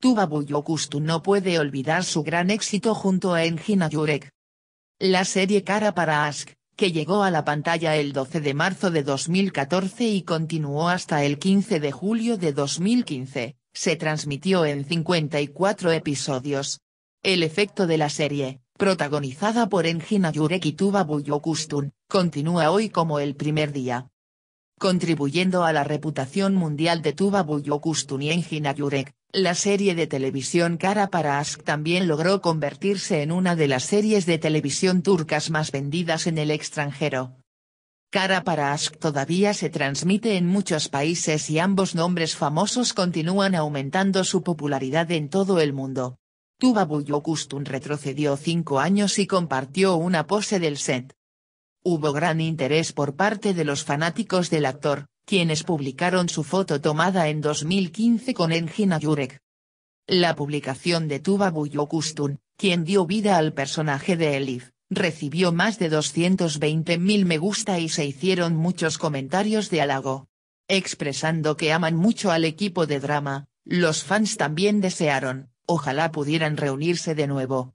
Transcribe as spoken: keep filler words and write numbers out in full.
Tuba Büyüküstün no puede olvidar su gran éxito junto a Engin Akyürek. La serie Kara Para Aşk, que llegó a la pantalla el doce de marzo de dos mil catorce y continuó hasta el quince de julio de dos mil quince, se transmitió en cincuenta y cuatro episodios. El efecto de la serie, protagonizada por Engin Akyürek y Tuba Büyüküstün, continúa hoy como el primer día, contribuyendo a la reputación mundial de Tuba Büyüküstün y Engin Akyürek. La serie de televisión Kara Para Aşk también logró convertirse en una de las series de televisión turcas más vendidas en el extranjero. Kara Para Aşk todavía se transmite en muchos países y ambos nombres famosos continúan aumentando su popularidad en todo el mundo. Tuba Büyüküstün retrocedió cinco años y compartió una pose del set. Hubo gran interés por parte de los fanáticos del actor, quienes publicaron su foto tomada en dos mil quince con Engin Akyürek. La publicación de Tuba Büyüküstün, quien dio vida al personaje de Elif, recibió más de doscientos veinte mil me gusta y se hicieron muchos comentarios de halago, expresando que aman mucho al equipo de drama. Los fans también desearon, ojalá pudieran reunirse de nuevo.